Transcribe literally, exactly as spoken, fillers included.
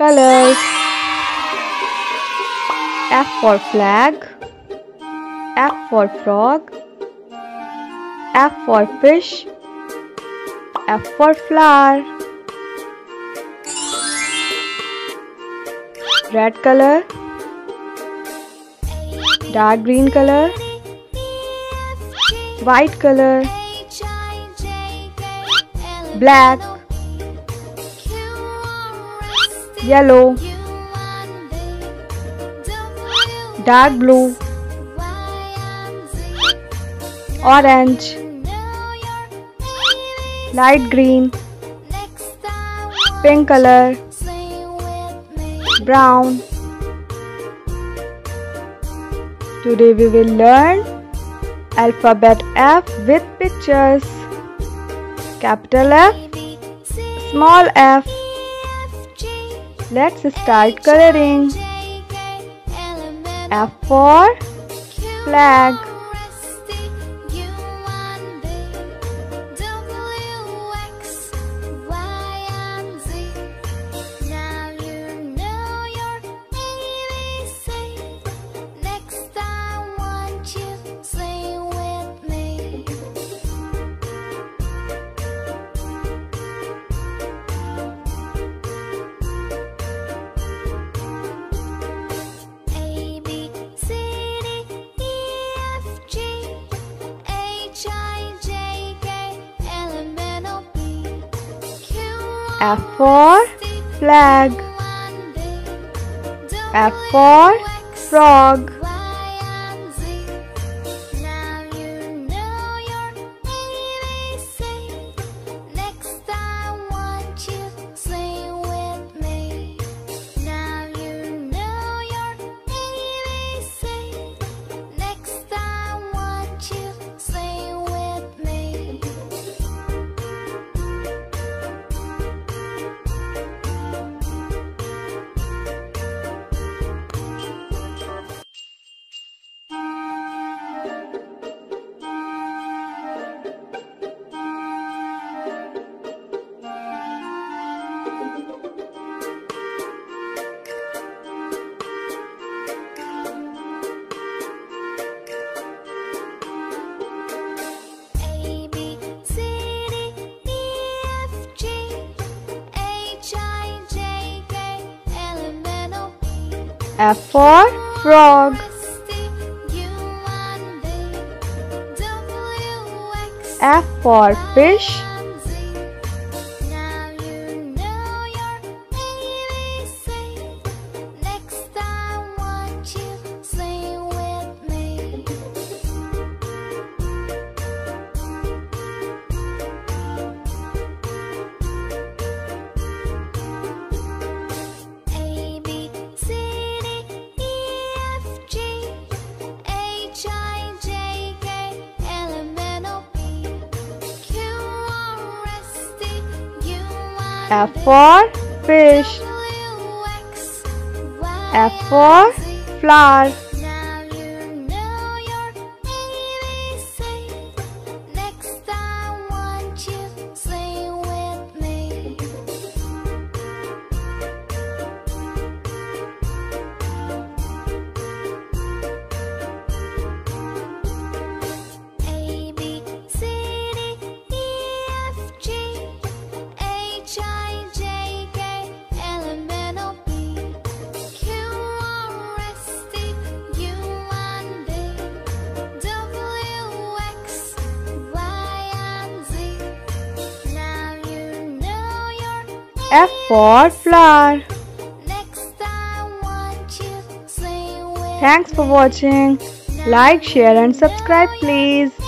colors. F for flag, F for frog, F for fish, F for flower. Red color, dark green color, white color, black, yellow, dark blue, orange, light green, pink color, brown. Today we will learn alphabet F with pictures. Capital F, small f. Let's start coloring. F for flag, F for flag, F for frog, F for frog, F for fish, F for fish, F for flower, F for flower. Thanks for watching. Like, share and subscribe please.